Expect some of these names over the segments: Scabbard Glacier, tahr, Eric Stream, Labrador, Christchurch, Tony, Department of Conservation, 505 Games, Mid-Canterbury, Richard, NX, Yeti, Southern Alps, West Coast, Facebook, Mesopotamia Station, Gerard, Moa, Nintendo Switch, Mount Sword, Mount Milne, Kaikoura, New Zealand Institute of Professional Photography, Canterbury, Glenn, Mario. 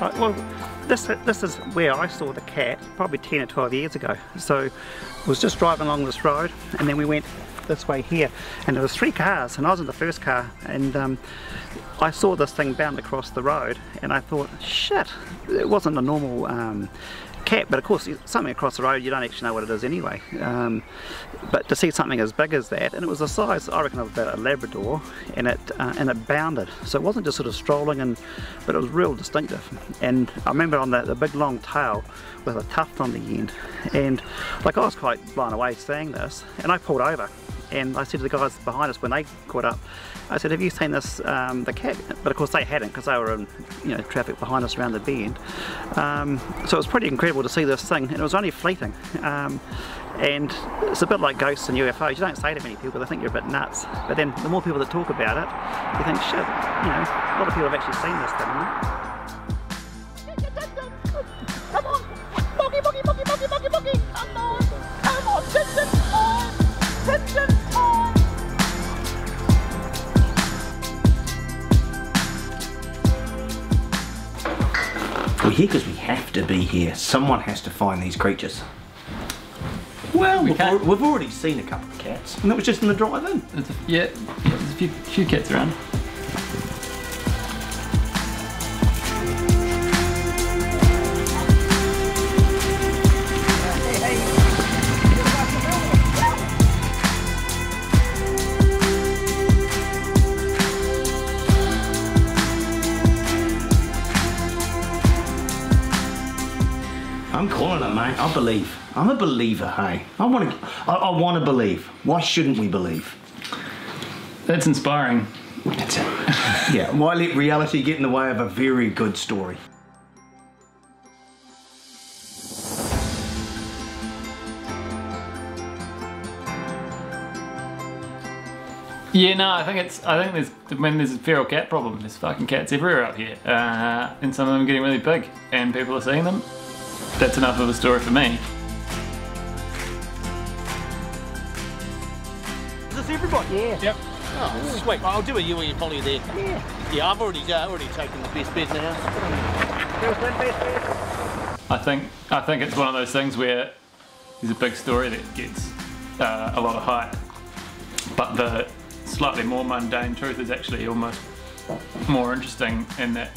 Well, this is where I saw the cat probably 10 or 12 years ago. So I was just driving along this road, and then we went this way here, and there was three cars, and I was in the first car, and I saw this thing bound across the road, and I thought, shit, it wasn't a normal cat, but of course something across the road, you don't actually know what it is anyway, but to see something as big as that, and it was the size, I reckon, of about a Labrador, and it bounded, so it wasn't just sort of strolling, and but it was real distinctive. And I remember on the big long tail with a tuft on the end, and like I was quite blown away seeing this, and I pulled over. And I said to the guys behind us when they caught up, I said, have you seen this, the cat? But of course they hadn't, because they were in, you know, traffic behind us around the bend. So it was pretty incredible to see this thing, and it was only fleeting. And it's a bit like ghosts and UFOs. You don't say to many people, they think you're a bit nuts. But then the more people that talk about it, you think, shit, you know, a lot of people have actually seen this thing, right? We're here because we have to be here. Someone has to find these creatures. Well, we've already seen a couple of cats, and that was just in the drive-in. Yeah, there's a few cats around. I believe. I'm a believer, hey. I want to believe. Why shouldn't we believe? That's inspiring. That's it. Yeah, why let reality get in the way of a very good story? Yeah, no, I think there's a feral cat problem. There's fucking cats everywhere up here. And some of them are getting really big, and people are seeing them. That's enough of a story for me. Is this everybody? Yeah. Yep. Oh, sweet. I'll do a you and your poly there. Yeah. Yeah, I've already taken the best bed now. There's one best bed. I think it's one of those things where there's a big story that gets a lot of hype, but the slightly more mundane truth is actually almost more interesting in that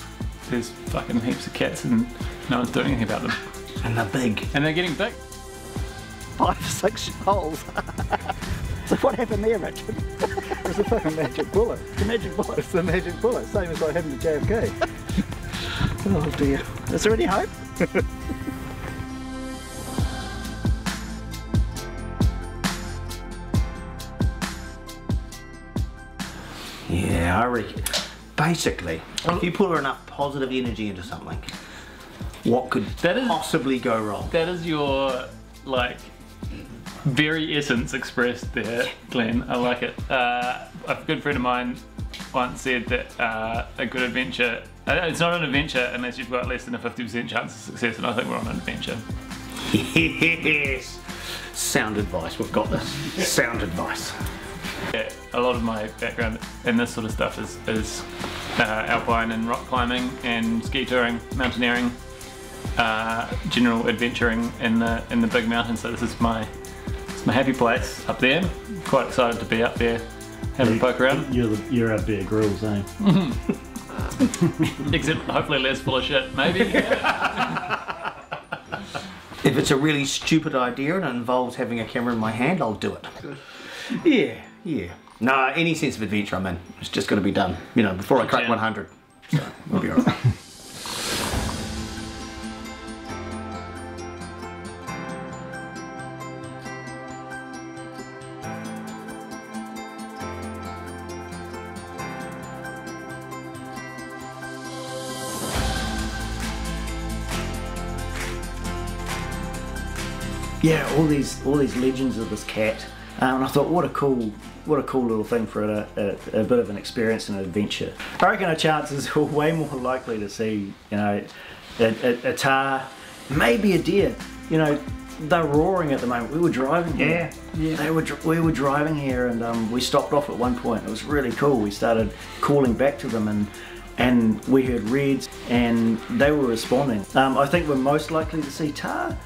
there's fucking heaps of cats and no one's doing anything about them. And they're big. And they're getting big. 5 or 6 holes. So what happened there, Richard? It was a fucking magic bullet. It's a magic bullet. It's the magic bullet. Same as what happened to JFK. Oh dear. Is there any hope? Yeah, I reckon. Basically, if you put enough positive energy into something, what could possibly go wrong? That is your, like, very essence expressed there, Glenn. I like it. A good friend of mine once said that a good adventure, it's not an adventure unless you've got less than a 50% chance of success, and I think we're on an adventure. Yes! Sound advice, we've got this. Sound advice. Yeah, a lot of my background in this sort of stuff is alpine and rock climbing and ski touring, mountaineering. General adventuring in the big mountains, so this is my happy place up there. I'm quite excited to be up there, having a poke around. You're up there, grills, eh? Except hopefully less full of shit, maybe. If it's a really stupid idea and it involves having a camera in my hand, I'll do it. Yeah, yeah. No, any sense of adventure I'm in, it's just got to be done. You know, before I crack 100, so we'll be alright. Yeah, all these legends of this cat, and I thought, what a cool little thing for a bit of an experience and an adventure. I reckon our chances are way more likely to see, you know, a tahr, maybe a deer. You know, they're roaring at the moment. We were driving here. Yeah. We were driving here, and we stopped off at one point. It was really cool. We started calling back to them, and and we heard reds and they were responding. I think we're most likely to see tahr.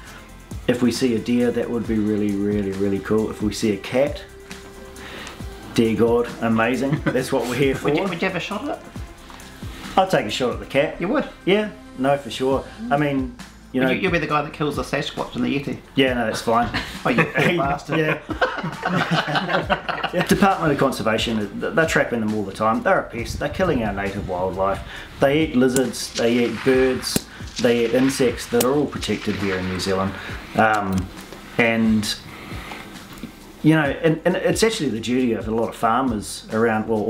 If we see a deer, that would be really, really, really cool. If we see a cat, dear God, amazing. That's what we're here for. Would you have a shot at it? I'd take a shot at the cat. You would? Yeah, no, for sure. I mean, you know, you'll be the guy that kills the Sasquatch and the Yeti. Yeah, no, that's fine. Oh, you poor bastard. Yeah. Department of Conservation, they're trapping them all the time. They're a pest. They're killing our native wildlife. They eat lizards, they eat birds, they eat insects that are all protected here in New Zealand. And, you know, and it's actually the duty of a lot of farmers around, well,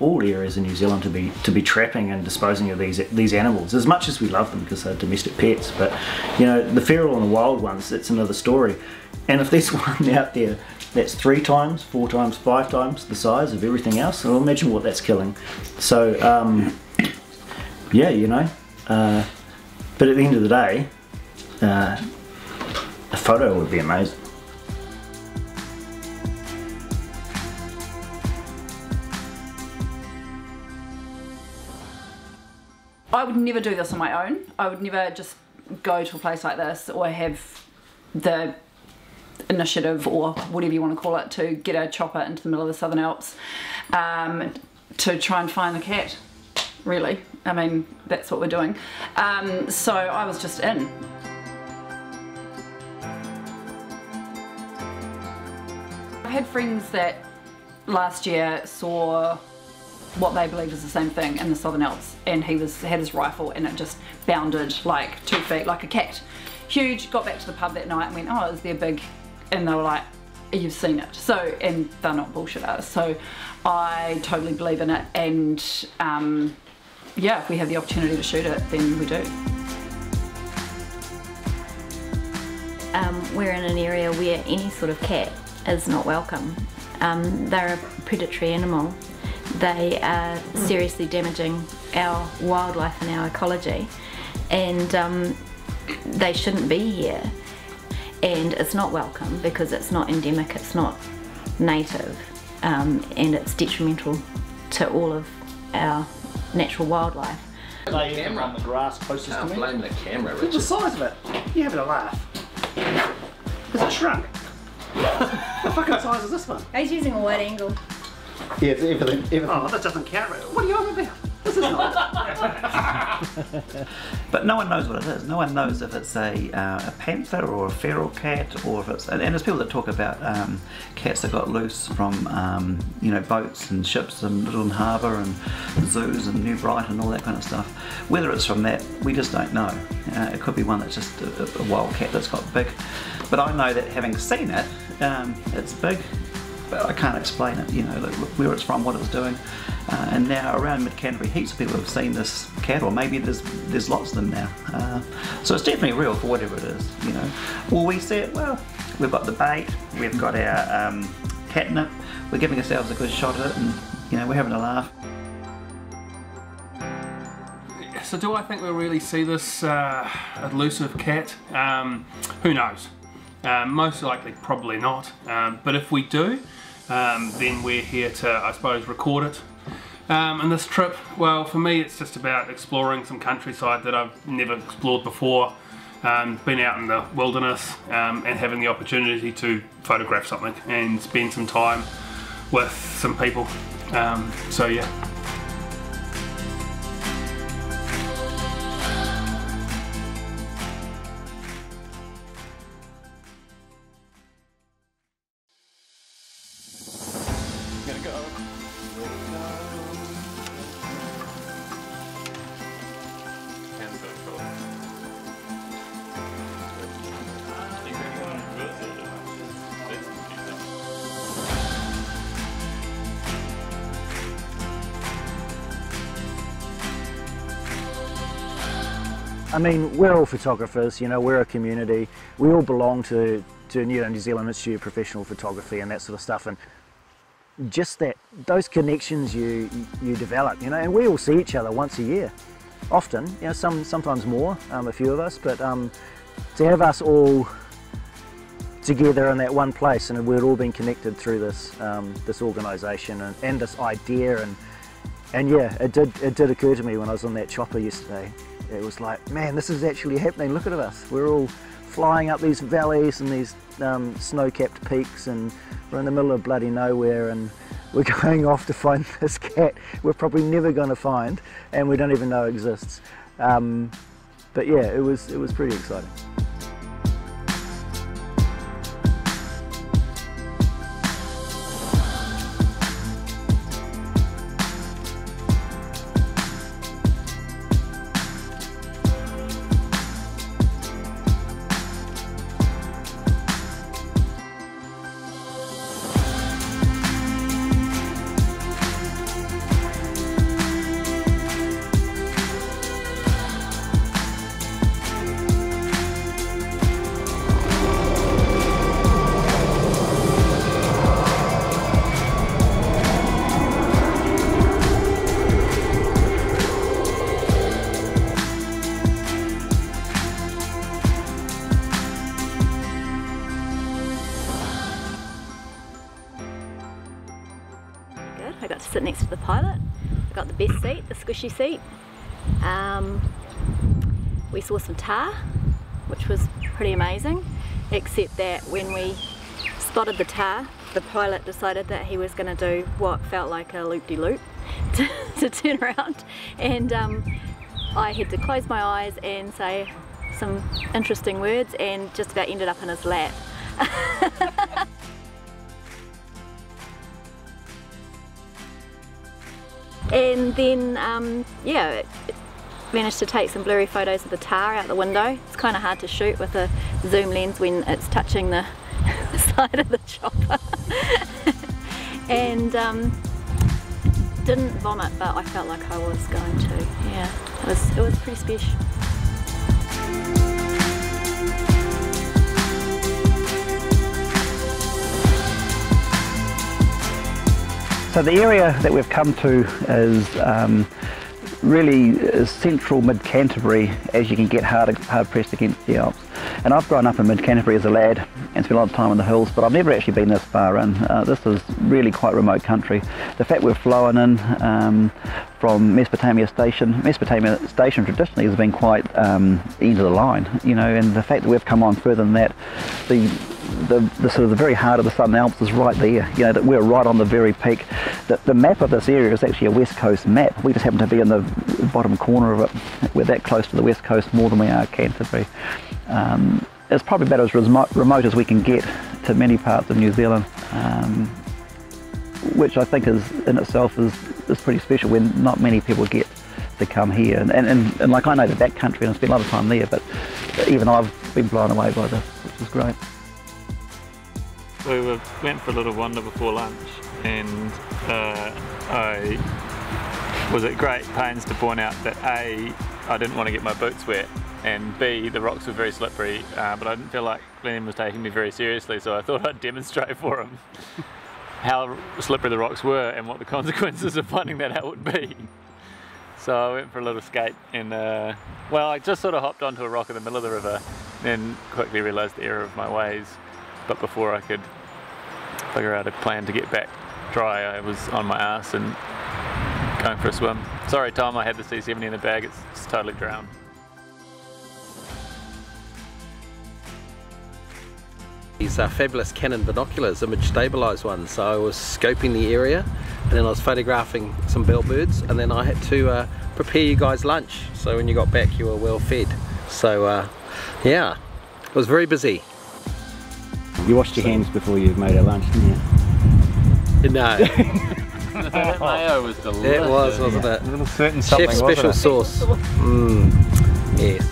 all areas in New Zealand to be trapping and disposing of these animals, as much as we love them because they're domestic pets. But, you know, the feral and the wild ones, that's another story. And if there's one out there that's 3 times, 4 times, 5 times the size of everything else, well, imagine what that's killing. So, yeah, you know. But at the end of the day, a photo would be amazing. I would never do this on my own. I would never just go to a place like this or have the initiative or whatever you want to call it to get a chopper into the middle of the Southern Alps to try and find the cat, really. I mean, that's what we're doing. So I was just in. I had friends that last year saw what they believed was the same thing in the Southern Alps, and he had his rifle and it just bounded like 2 feet, like a cat. Huge. Got back to the pub that night and went, oh, is there big? And they were like, you've seen it. So, and they're not bullshit artists, so I totally believe in it, and yeah, if we have the opportunity to shoot it, then we do. We're in an area where any sort of cat is not welcome. They're a predatory animal. They are seriously damaging our wildlife and our ecology, and they shouldn't be here. And it's not welcome because it's not endemic, it's not native, and it's detrimental to all of our natural wildlife. They camera on the grass closest to me. Blame the camera, Richard. Look at the size of it. You're having a laugh. Because it shrunk. What fucking size is this one? He's using a wide angle. Yeah, it's everything. Oh, that doesn't count. What are you on about? This is not. But no one knows what it is. No one knows if it's a panther or a feral cat, or if it's. And there's people that talk about cats that got loose from you know, boats and ships in Little Harbour and zoos and New Brighton and all that kind of stuff. Whether it's from that, we just don't know. It could be one that's just a wild cat that's got big. But I know that having seen it, it's big. But I can't explain it, you know, like where it's from, what it's doing. And now around Mid-Canterbury, heaps of people have seen this cat, or maybe there's lots of them now. So it's definitely real for whatever it is, you know. Will we see it? Well, we've got the bait, we've got our catnip, we're giving ourselves a good shot at it, and, you know, we're having a laugh. So do I think we'll really see this elusive cat? Who knows? Most likely, probably not. But if we do, then we're here to, I suppose, record it. And this trip, well, for me, it's just about exploring some countryside that I've never explored before, been out in the wilderness, and having the opportunity to photograph something and spend some time with some people. So yeah. I mean, we're all photographers, you know, we're a community. We all belong to New Zealand Institute of Professional Photography and that sort of stuff. And just that, those connections you develop, you know, and we all see each other once a year, often, you know, sometimes more, a few of us, but to have us all together in that one place, and we've all been connected through this, this organisation and this idea, and And yeah, it did occur to me when I was on that chopper yesterday. It was like, man, this is actually happening. Look at us. We're all flying up these valleys and these snow-capped peaks, and we're in the middle of bloody nowhere, and we're going off to find this cat we're probably never going to find, and we don't even know exists. But yeah, it was pretty exciting. Squishy seat. We saw some tahr, which was pretty amazing, except that when we spotted the tahr, the pilot decided that he was going to do what felt like a loop-de-loop to turn around, and I had to close my eyes and say some interesting words and just about ended up in his lap. And then, yeah, managed to take some blurry photos of the tahr out the window. It's kind of hard to shoot with a zoom lens when it's touching the side of the chopper. And didn't vomit, but I felt like I was going to. Yeah, it was pretty special. So the area that we've come to is really central Mid-Canterbury, as you can get hard pressed against the Alps. And I've grown up in Mid-Canterbury as a lad and spent a lot of time in the hills, but I've never actually been this far in. This is really quite remote country. The fact we've flown in from Mesopotamia Station traditionally has been quite end of the line, you know, and the fact that we've come on further than that, the sort of the very heart of the Southern Alps is right there, you know, that we're right on the very peak. The map of this area is actually a West Coast map. We just happen to be in the bottom corner of it. We're that close to the West Coast more than we are Canterbury. It's probably about as remote as we can get to many parts of New Zealand, which I think is in itself is pretty special when not many people get to come here. And like, I know the backcountry and I spent a lot of time there, but even I've been blown away by this, which is great. We went for a little wander before lunch, and I was at great pains to point out that A, I didn't want to get my boots wet, and B, the rocks were very slippery, but I didn't feel like Glenn was taking me very seriously, so I thought I'd demonstrate for him how slippery the rocks were and what the consequences of finding that out would be. So I went for a little skate, and well, I just sort of hopped onto a rock in the middle of the river, then quickly realised the error of my ways. But before I could figure out a plan to get back dry, I was on my ass and going for a swim. Sorry Tom, I had the C70 in the bag, it's totally drowned. These are fabulous Canon binoculars, image stabilised ones, so I was scoping the area and then I was photographing some bellbirds, and then I had to prepare you guys lunch, so when you got back you were well fed. So yeah, it was very busy. You washed your hands before you made our lunch, didn't you? No. That mayo was delicious. It was, wasn't it? A little certain something, chef's special wasn't it? Sauce. Mm. Yes.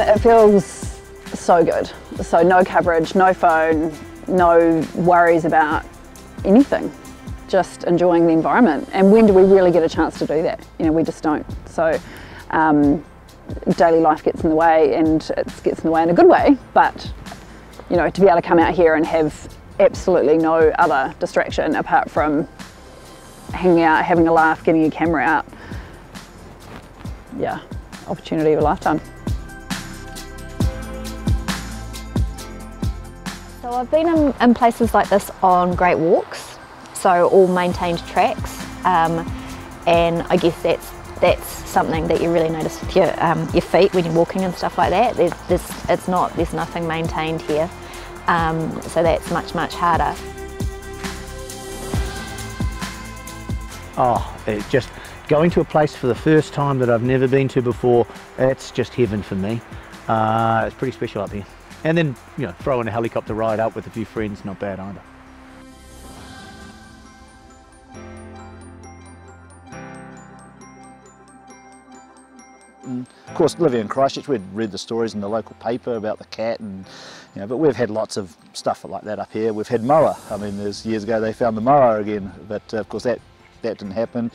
It feels so good. So no coverage, no phone, no worries about anything. Just enjoying the environment, and when do we really get a chance to do that? You know, we just don't. So daily life gets in the way, and it gets in the way in a good way, but you know, to be able to come out here and have absolutely no other distraction apart from hanging out, having a laugh, getting your camera out, yeah, opportunity of a lifetime. So I've been in places like this on great walks, so all maintained tracks, and I guess that's something that you really notice with your feet when you're walking and stuff like that. There's nothing maintained here, so that's much harder. Oh, it's just going to a place for the first time that I've never been to before, it's just heaven for me. It's pretty special up here. And then, you know, throw in a helicopter ride up with a few friends, not bad either. And of course, living in Christchurch, we'd read the stories in the local paper about the cat, and you know, but we've had lots of stuff like that up here. We've had Moa. I mean, there's years ago they found the Moa again, but of course that didn't happen.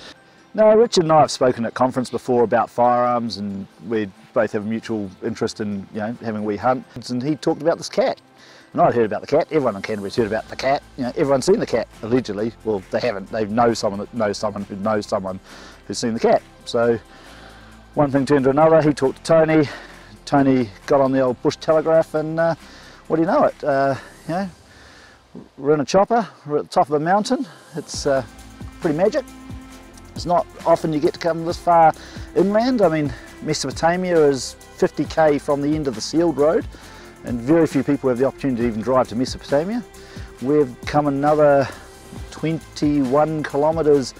No, Richard and I have spoken at conference before about firearms, and we both have a mutual interest in, you know, having wee hunts, and he talked about this cat. And I'd heard about the cat, everyone in Canterbury's heard about the cat, you know, everyone's seen the cat, allegedly. Well, they haven't, they know someone that knows someone who's seen the cat. So one thing turned to another, he talked to Tony, Tony got on the old bush telegraph, and what do you know it, you know, we're in a chopper, we're at the top of a mountain, it's pretty magic. It's not often you get to come this far inland. I mean, Mesopotamia is 50k from the end of the sealed road, and very few people have the opportunity to even drive to Mesopotamia. We've come another 21 kilometres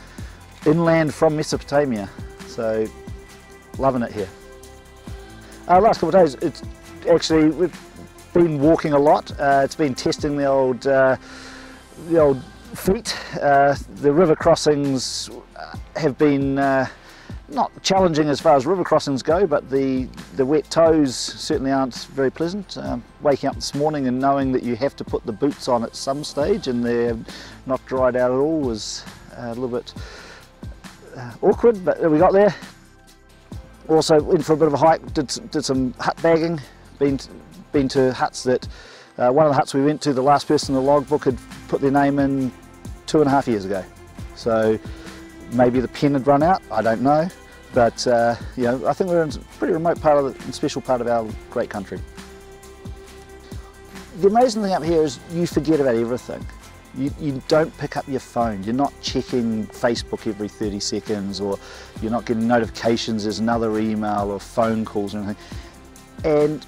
inland from Mesopotamia, so loving it here. Our last couple of days, it's actually, we've been walking a lot. It's been testing the old feet. The river crossings have been not challenging as far as river crossings go, but the wet toes certainly aren't very pleasant. Waking up this morning and knowing that you have to put the boots on at some stage and they're not dried out at all was a little bit awkward, but we got there. Also went for a bit of a hike, did some hut bagging, been to huts that, one of the huts we went to, the last person in the logbook had put their name in 2.5 years ago. So maybe the pen had run out, I don't know. But you know, I think we're in a pretty remote part of the special part of our great country. The amazing thing up here is you forget about everything. You don't pick up your phone. You're not checking Facebook every 30 seconds, or you're not getting notifications there's another email or phone calls or anything. And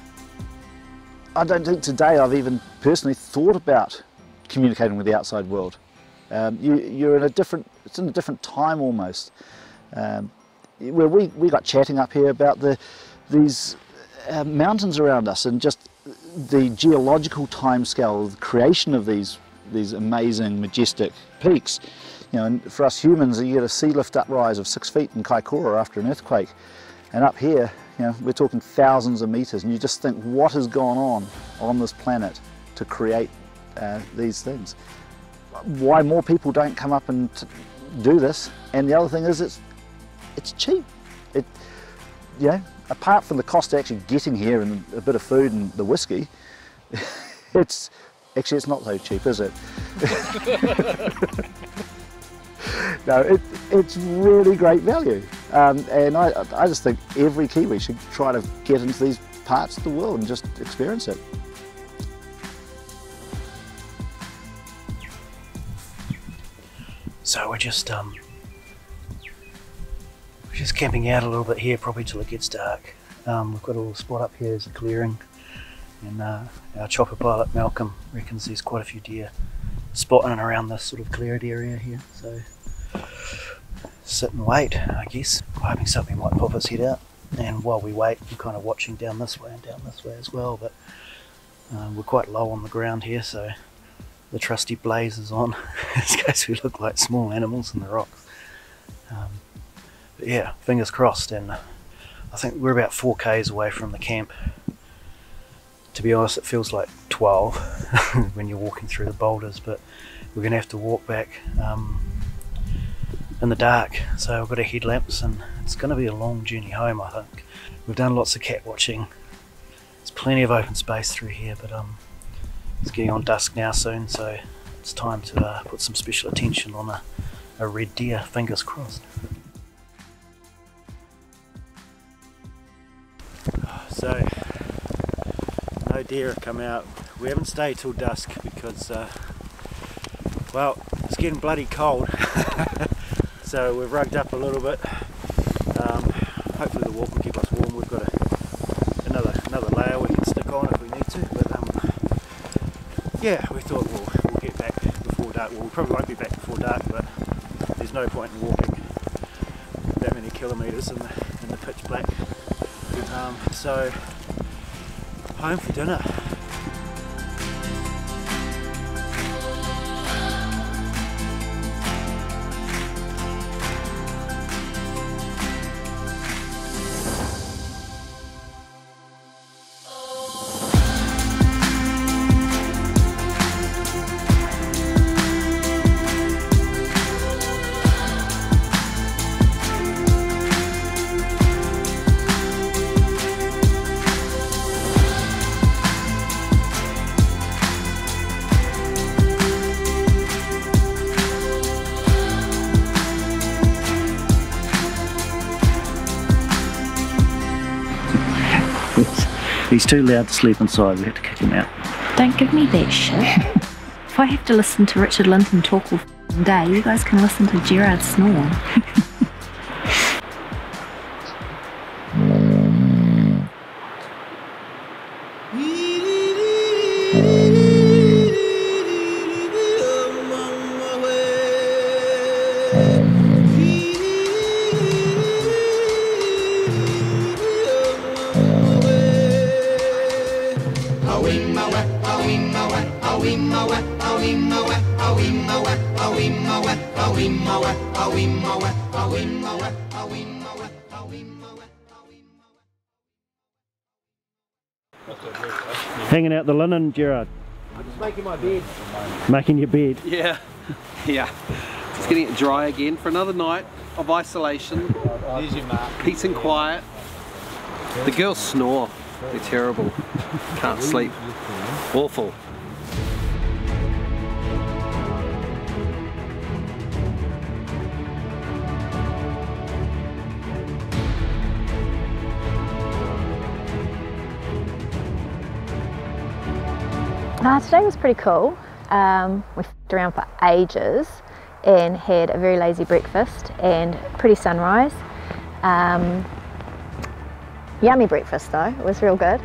I don't think today I've even personally thought about communicating with the outside world. You're in a different, it's in a different time almost. Where we got chatting up here about these mountains around us, and just the geological timescale, the creation of these amazing, majestic peaks. You know, and for us humans, you get a sea lift uprise of 6 feet in Kaikoura after an earthquake, and up here, you know, we're talking thousands of meters, and you just think, what has gone on this planet to create these things? Why more people don't come up and do this? And the other thing is, it's cheap. It, you know, apart from the cost of actually getting here and a bit of food and the whiskey, it's not so cheap, is it? No, it's really great value, and I just think every Kiwi should try to get into these parts of the world and just experience it. So we're just camping out a little bit here, probably till it gets dark. We've got a little spot up here as a clearing, and our chopper pilot Malcolm reckons there's quite a few deer spotting around this sort of cleared area here. So sit and wait, I guess. I'm hoping something might pop its head out, and while we wait, we're kind of watching down this way and down this way as well. But we're quite low on the ground here, so the trusty blaze is on in case we look like small animals in the rocks. But yeah, fingers crossed, and I think we're about 4Ks away from the camp. To be honest, it feels like 12 when you're walking through the boulders, but we're going to have to walk back in the dark, so I've got our headlamps, and it's going to be a long journey home, I think. We've done lots of cat watching, there's plenty of open space through here, but it's getting on dusk now soon, so it's time to put some special attention on a red deer, fingers crossed. So no deer have come out, We haven't stayed till dusk because, well, it's getting bloody cold. So we've rugged up a little bit. Hopefully the wall can keep us warm. We've got another layer we can stick on if we need to. But yeah, we thought we'll get back before dark. Well, we probably won't be back before dark, but there's no point in walking that many kilometres in the pitch black. So home for dinner. He's too loud to sleep inside, we have to kick him out. Don't give me that shit. If I have to listen to Richard Linton talk all day, you guys can listen to Gerard snore. Hanging out the linen, Gerard. I'm just making my bed. Making your bed? Yeah, yeah. Just getting it dry again for another night of isolation. There's your mark. Peace and quiet. The girls snore. They're terrible. Can't sleep. Awful. Today was pretty cool. We f***ed around for ages and had a very lazy breakfast and pretty sunrise. Yummy breakfast though, it was real good.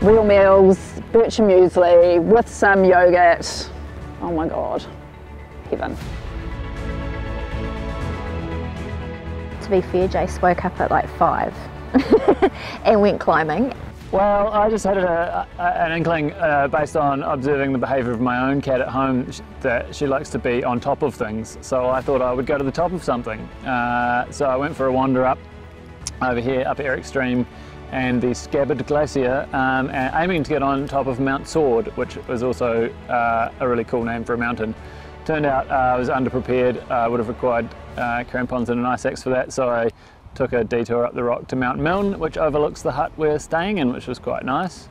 Real meals, bircher muesli with some yogurt. Oh my god, heaven. To be fair, Jace woke up at like 5 and went climbing. Well, I just had an inkling based on observing the behaviour of my own cat at home that she likes to be on top of things, so I thought I would go to the top of something. So I went for a wander up over here, up at Eric Stream and the Scabbard Glacier, and aiming to get on top of Mount Sword, which was also a really cool name for a mountain. Turned out I was underprepared, would have required crampons and an ice axe for that, so I took a detour up the rock to Mount Milne, which overlooks the hut we're staying in, which was quite nice.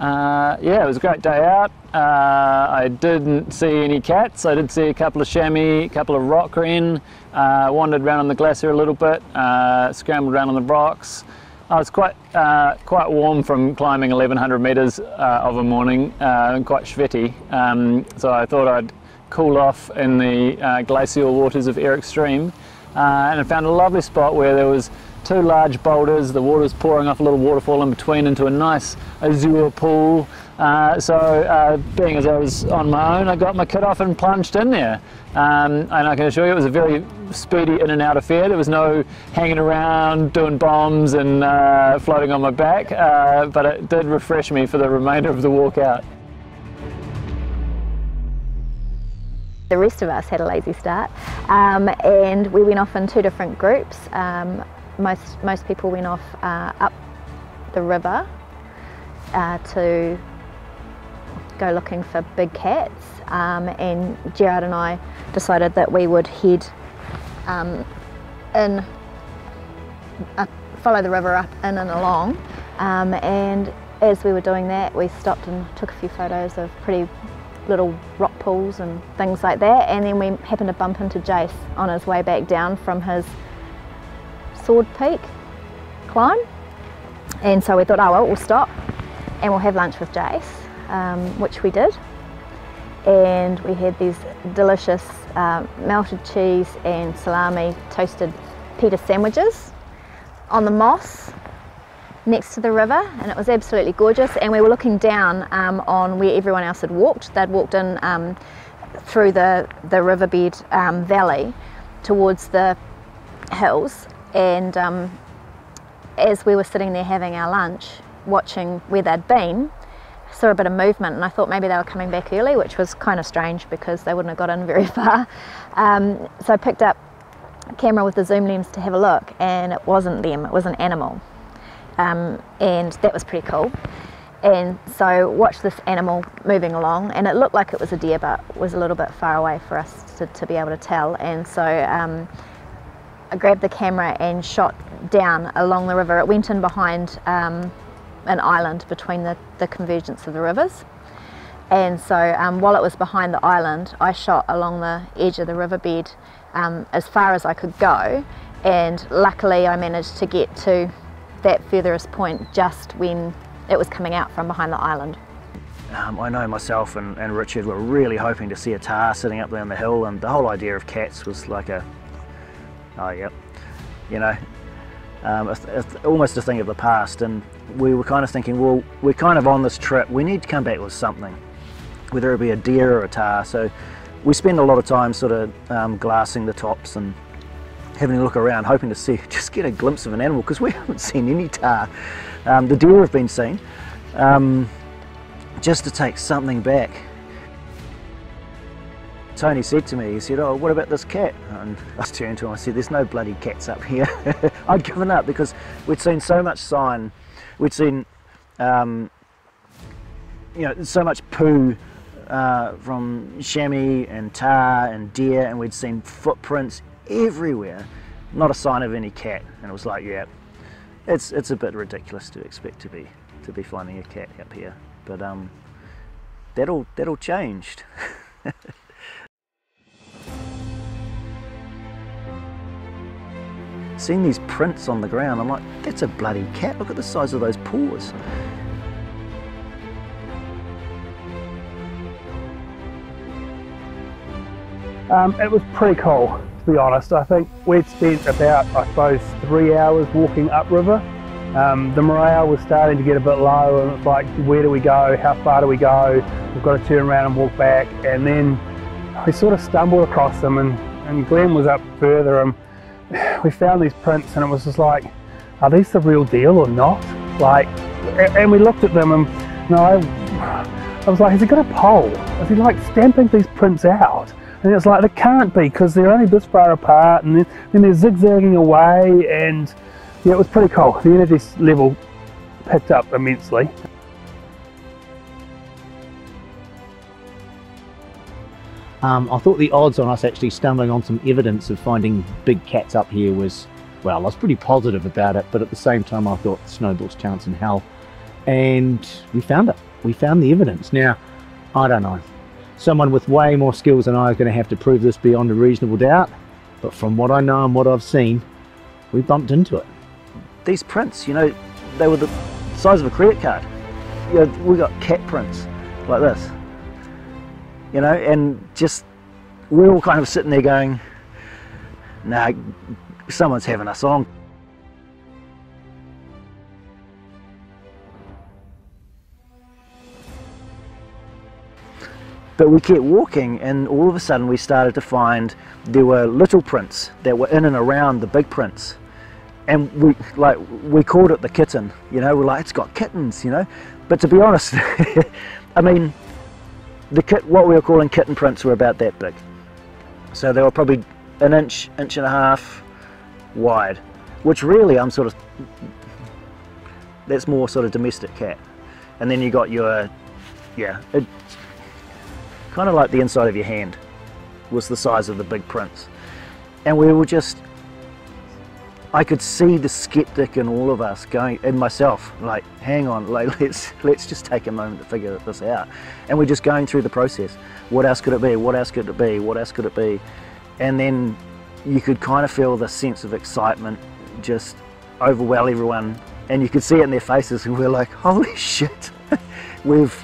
Yeah, it was a great day out. I didn't see any cats. I did see a couple of chamois, a couple of rock wren, wandered around on the glacier a little bit, scrambled around on the rocks. I was quite warm from climbing 1,100 metres of a morning, and quite sweaty, so I thought I'd cool off in the glacial waters of Eric Stream. And I found a lovely spot where there was two large boulders, the water's pouring off a little waterfall in between into a nice azure pool. So being as I was on my own, I got my kit off and plunged in there. And I can assure you it was a very speedy in and out affair. There was no hanging around, doing bombs and floating on my back, but it did refresh me for the remainder of the walk out. The rest of us had a lazy start, and we went off in two different groups. Most people went off up the river to go looking for big cats, and Gerard and I decided that we would head in, follow the river up in and along, and as we were doing that we stopped and took a few photos of pretty little rock pools and things like that, and then we happened to bump into Jace on his way back down from his Sword Peak climb, And so we thought, oh well, we'll stop and we'll have lunch with Jace, which we did. And we had these delicious melted cheese and salami toasted pita sandwiches on the moss next to the river, and it was absolutely gorgeous. And we were looking down on where everyone else had walked. They'd walked in through the riverbed valley towards the hills, and as we were sitting there having our lunch, watching where they'd been, I saw a bit of movement, and I thought maybe they were coming back early, which was kind of strange because they wouldn't have got in very far. So I picked up a camera with the zoom lens to have a look, and it wasn't them, it was an animal. And that was pretty cool. And so watched this animal moving along, and it looked like it was a deer, but was a little bit far away for us to be able to tell. And so I grabbed the camera and shot down along the river. It went in behind an island between the convergence of the rivers. And so while it was behind the island, I shot along the edge of the riverbed as far as I could go. And luckily I managed to get to that furthest point just when it was coming out from behind the island. I know myself and Richard were really hoping to see a tahr sitting up there on the hill, and the whole idea of cats was like a, oh yep, you know, almost a thing of the past. And we were kind of thinking, well, we're kind of on this trip, we need to come back with something, whether it be a deer or a tahr. So we spend a lot of time sort of glassing the tops and having a look around, hoping to see, just get a glimpse of an animal, because we haven't seen any tahr. The deer have been seen, just to take something back. Tony said to me, he said, oh, what about this cat? And I turned to him, I said, there's no bloody cats up here. I'd given up because we'd seen so much sign, we'd seen, you know, so much poo from chamois and tahr and deer, and we'd seen footprints everywhere, not a sign of any cat. And it was like, yeah, it's a bit ridiculous to expect to be finding a cat up here, but that all changed. Seeing these prints on the ground, I'm like, that's a bloody cat, look at the size of those paws. It was pretty cool, to be honest. I think we'd spent about, I suppose, 3 hours walking upriver. The morale was starting to get a bit low, and it's like, where do we go? How far do we go? We've got to turn around and walk back. And then we sort of stumbled across them, and Glenn was up further, and we found these prints, and it was just like, are these the real deal or not? Like, and we looked at them, and no, I was like, has he got a pole? Is he like stamping these prints out? And it's like, they can't be, because they're only this far apart, and then they're zigzagging away, and yeah, it was pretty cool. The energy level picked up immensely. I thought the odds on us actually stumbling on some evidence of finding big cats up here was, well, I was pretty positive about it, but at the same time I thought snowball's chance in hell. And we found it. We found the evidence. Now, I don't know. Someone with way more skills than I is going to have to prove this beyond a reasonable doubt, but from what I know and what I've seen, we bumped into it. These prints, you know, they were the size of a credit card. You know, we got cat prints like this, you know, and just we're all kind of sitting there going, nah, someone's having us on. But we kept walking, and all of a sudden we started to find there were little prints that were in and around the big prints. And we called it the kitten, you know, we're like, it's got kittens, you know. But to be honest, I mean, what we were calling kitten prints were about that big. So they were probably an inch, inch and a half wide, which really I'm sort of, that's more sort of domestic cat. And then you got your, yeah, it, kind of like the inside of your hand was the size of the big prints. And we were just, I could see the skeptic in all of us going, and myself, like, hang on, like, let's just take a moment to figure this out. And we're just going through the process. What else could it be? What else could it be? What else could it be? And then you could kind of feel the sense of excitement just overwhelm everyone and you could see it in their faces, and we're like, holy shit, we've,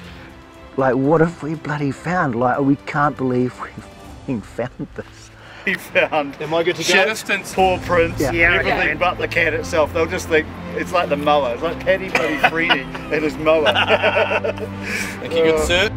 like, what have we bloody found? Like, we can't believe we've found this. We found shit, paw prints, everything but the cat itself. They'll just think, it's like the mower. It's like Paddy Bloody Freddy and his mower. Thank you, good sir.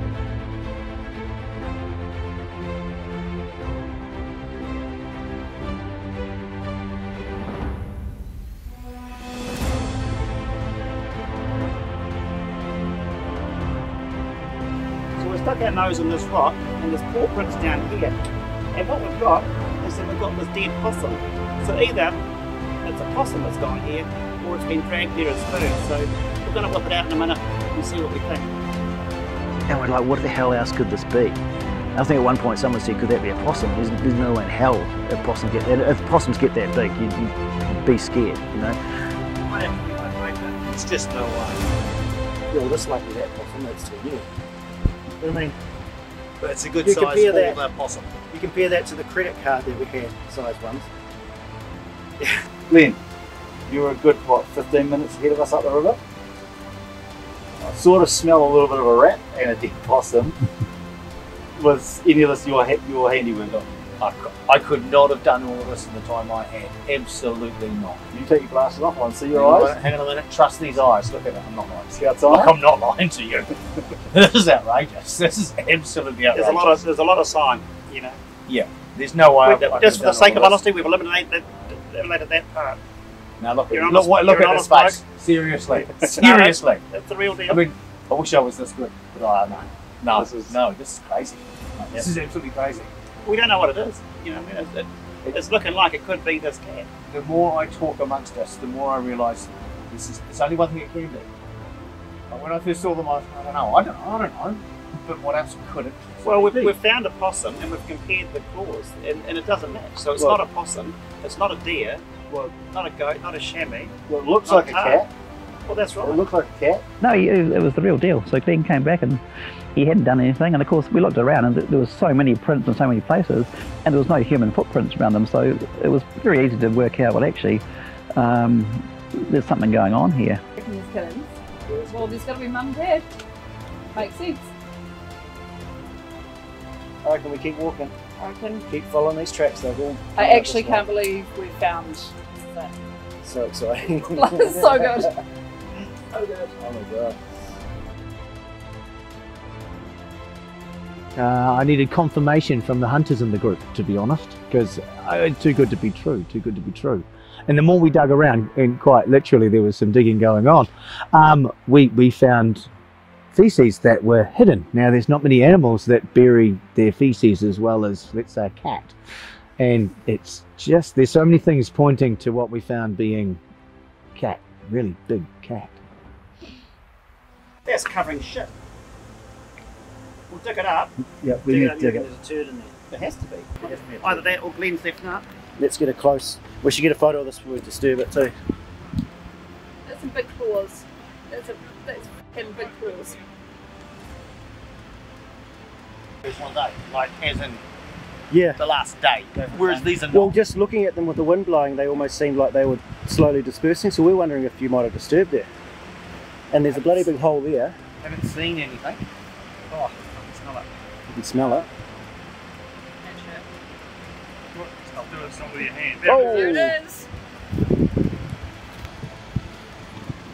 Stuck our nose on this rock, and there's paw prints down here. And what we've got is that we've got this dead possum. So either it's a possum that's gone here, or it's been dragged there as food. So we're going to whip it out in a minute and see what we think. And we're like, what the hell else could this be? I think at one point someone said, could that be a possum? There's no way in hell a possum get that. If possums get that big, you'd be scared, you know? It's just no way. Well, this might be that possum, that's too new. I mean, but it's a good size for that possum. You compare that to the credit card that we had, size ones. Yeah. Glenn, you were a good, what, 15 minutes ahead of us up the river? I sort of smell a little bit of a rat and a dead possum. Was any of this your handiwork on? I could not have done all of this in the time I had. Absolutely not. You take your glasses off, I want to see your eyes. Hang on a minute. Trust these eyes. Look at it. I'm not lying. See outside? Look, I'm not lying to you. This is outrageous. This is absolutely outrageous. There's a lot of sign, you know. Yeah. There's no way. Just for the sake of honesty, we've eliminated that part. Now look at this face. Seriously. Seriously. That's the real deal. I mean, I wish I was this good, but I don't know. No, this is crazy. This is absolutely crazy. We don't know what it is, you know. I mean, it's looking like it could be this cat. The more I talk amongst us, the more I realise it's only one thing it can be. Like when I first saw them, I don't know. But what else could it? Well, we've found a possum and we've compared the claws, and it doesn't match. So it's not a possum, it's not a deer, not a goat, not a chamois. Well, it looks like a cat. Well, that's right. It looks like a cat. No, it was the real deal. So Glenn came back and he hadn't done anything, and of course we looked around and there was so many prints in so many places, and there was no human footprints around them, so it was very easy to work out, well actually, there's something going on here. Well, there's got to be mum and dad. Makes sense. I reckon we keep walking. I reckon. Keep following these tracks, they've all... I actually can't believe we found that. So exciting. So good. So good. Oh my God. I needed confirmation from the hunters in the group, to be honest, because it's too good to be true. And the more we dug around, and quite literally there was some digging going on, we found feces that were hidden. Now there's not many animals that bury their feces as well as, let's say, a cat. And it's just, there's so many things pointing to what we found being cat, really big cat. That's covering shit. We'll dig it up. Yeah, we need to dig it. There's a turd in there. There has to be. Either that or Glenn's left nut. Let's get a close. We should get a photo of this before we disturb it too. That's some big claws. That's fucking big claws. First one day, like as in the last day. Whereas these are not. Well, just looking at them with the wind blowing, they almost seemed like they were slowly dispersing. So we're wondering if you might have disturbed it. And there's a bloody big hole there. Haven't seen anything. Oh. You can smell it. I'll do it with your hand. There it is!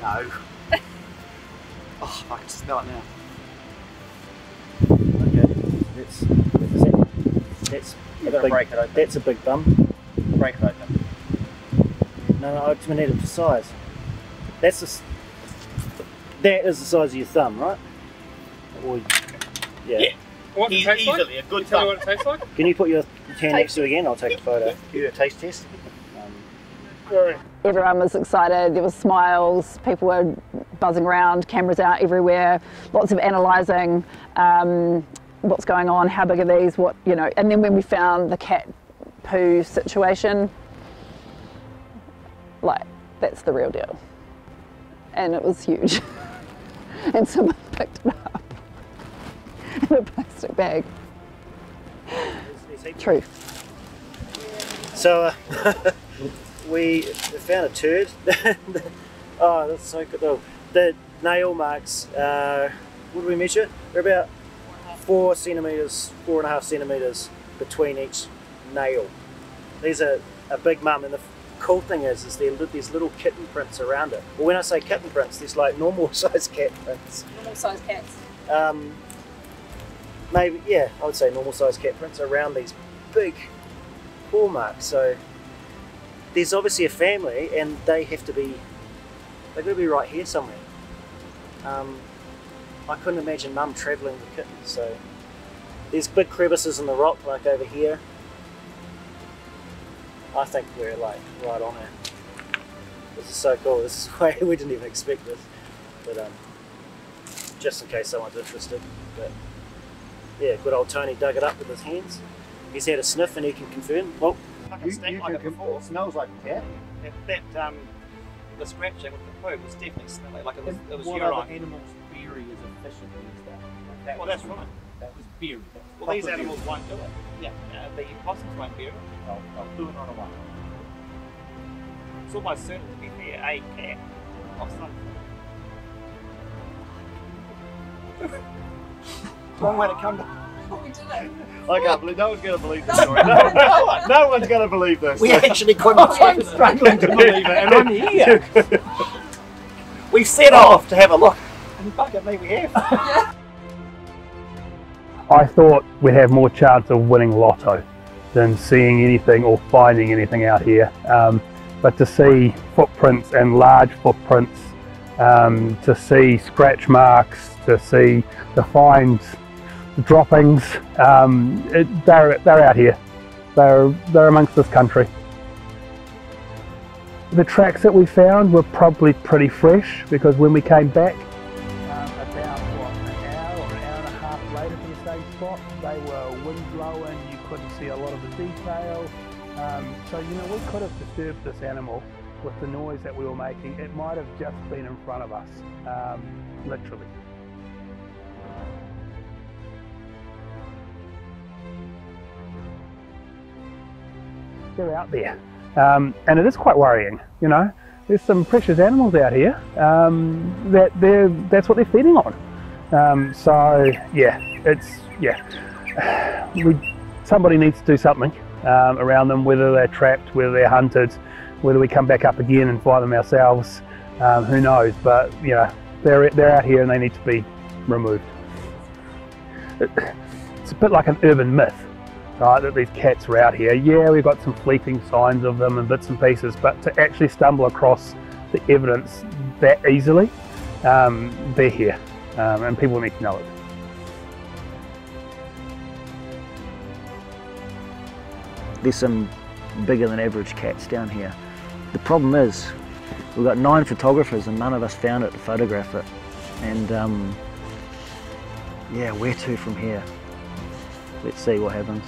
No. Oh, I can smell it now. Okay, that's a big, break it open. That's a big bum. Break it open. No, I just need it for size. That is the size of your thumb, right? Or, yeah. What's it taste like? A good tell me what it tastes like? Can you put your hand next to it again? I'll take a photo. You do a taste test. Everyone was excited, there were smiles, people were buzzing around, cameras out everywhere, lots of analysing what's going on, how big are these, what, you know. And then when we found the cat poo situation, like, that's the real deal. And it was huge. And someone picked it up. In a plastic bag. Truth. So we found a turd. Oh, that's so good. The nail marks, what do we measure? They're about 4 centimetres, 4.5 centimetres between each nail. These are a big mum, and the cool thing is there's little kitten prints around it. Well, when I say kitten prints, there's like normal size cat prints. Normal size cats. Maybe, yeah, I would say normal size cat prints around these big paw marks. So there's obviously a family, and they have to be, they're going to be right here somewhere. I couldn't imagine mum travelling with kittens, so there's big crevices in the rock, like over here. I think we're like right on it. This is so cool. This is way we didn't even expect this, but just in case someone's interested. But yeah, good old Tony dug it up with his hands. He's had a sniff and he can confirm. Well, you stink like it before. It smells like a cat. That the scratching with the poo was definitely smelly. Like it was urine. What other animals bury as efficiently as that? Like that well, that's right. That was buried. Well, these animals won't do it. Yeah, the opossums won't bury it. They'll do it on a one. It's almost certain to be there a cat of something. Wrong way to come to. We did it. I can't believe no one's going to believe this story. No one's going to believe this. We actually couldn't. I'm struggling to believe it, and I'm here. We set off to have a look, and fuck it, maybe we have. Yeah. I thought we'd have more chance of winning lotto than seeing anything or finding anything out here. But to see footprints and large footprints, to see scratch marks, to find droppings, they're out here. They're amongst this country. The tracks that we found were probably pretty fresh, because when we came back about what, an hour and a half later to the same spot, they were wind blowing, you couldn't see a lot of the detail. So you know, we could have disturbed this animal with the noise that we were making. It might have just been in front of us, literally. They're out there, and it is quite worrying. You know, there's some precious animals out here that's what they're feeding on. So yeah, somebody needs to do something around them, whether they're trapped, whether they're hunted, whether we come back up again and find them ourselves. Who knows? But you know, they're out here and they need to be removed. It's a bit like an urban myth. Right, that these cats are out here. Yeah, we've got some fleeting signs of them and bits and pieces, but to actually stumble across the evidence that easily, they're here, and people need to know it. There's some bigger than average cats down here. The problem is, we've got 9 photographers and none of us found it to photograph it. And yeah, where to from here? Let's see what happens.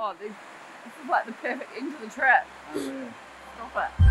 god, this is like the perfect end to the trip. Yeah. Stop it.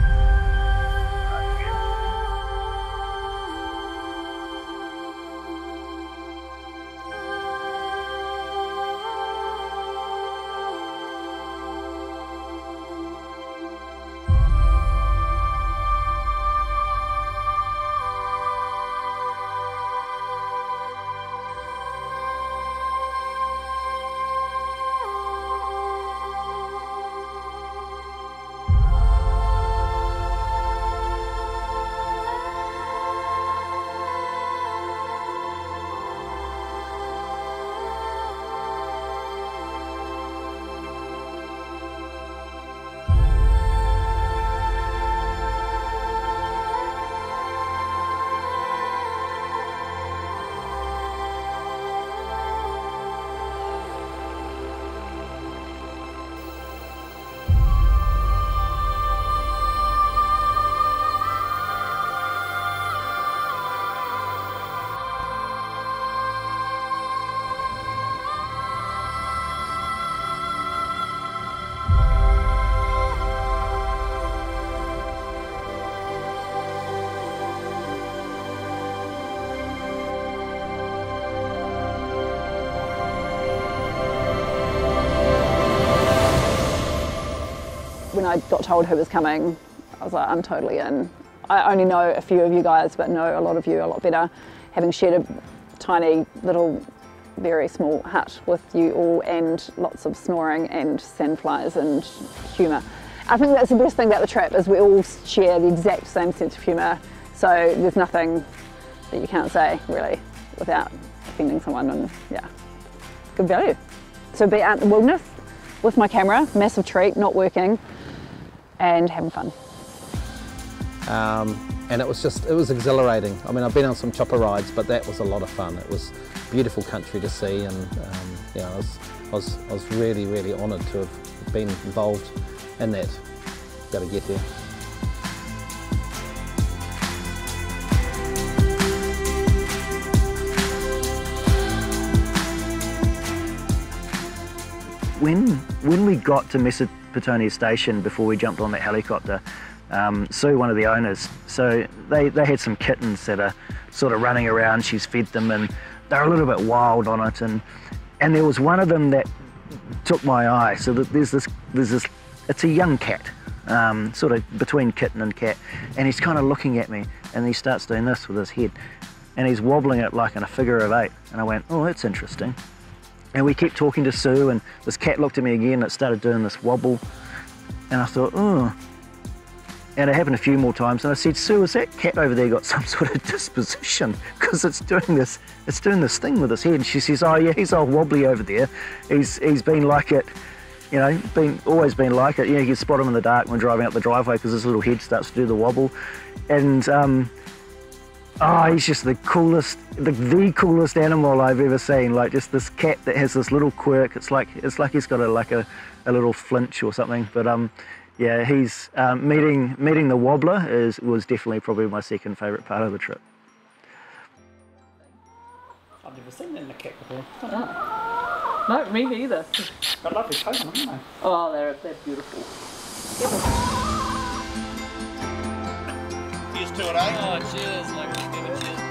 When I got told who was coming, I was like, I'm totally in. I only know a few of you guys, but know a lot of you a lot better. Having shared a tiny little, very small hut with you all and lots of snoring and sandflies and humour. I think that's the best thing about the trip is we all share the exact same sense of humour. So there's nothing that you can't say really without offending someone, and yeah, good value. So be out in the wilderness with my camera, massive treat, not working, and having fun. And it was exhilarating. I mean, I've been on some chopper rides, but that was a lot of fun. It was beautiful country to see, and you know, I was really, really honoured to have been involved in that. Got to get there. When we got to Mesopotamia Station before we jumped on that helicopter, Sue, one of the owners, so they had some kittens that are sort of running around. She's fed them and they're a little bit wild on it, and there was one of them that took my eye. So there's this, it's a young cat, sort of between kitten and cat, and he's kind of looking at me and he starts doing this with his head and he's wobbling it like in a figure of eight, and I went, oh, that's interesting. And we kept talking to Sue, and this cat looked at me again and it started doing this wobble. And I thought, oh. And it happened a few more times, and I said, Sue, has that cat over there got some sort of disposition? Because it's doing this thing with its head. And she says, oh yeah, he's all wobbly over there. He's been like it, you know, always been like it. You know, you can spot him in the dark when driving up the driveway because his little head starts to do the wobble. And oh, he's just the coolest, the coolest animal I've ever seen. Like just this cat that has this little quirk. It's like he's got a little flinch or something. But yeah, he's meeting the wobbler was definitely probably my second favourite part of the trip. I've never seen that in a cat before. Oh, no, me neither. Got lovely coat, haven't they? Oh, they're beautiful. Here's to it, eh? Oh, cheers. Like, cheers.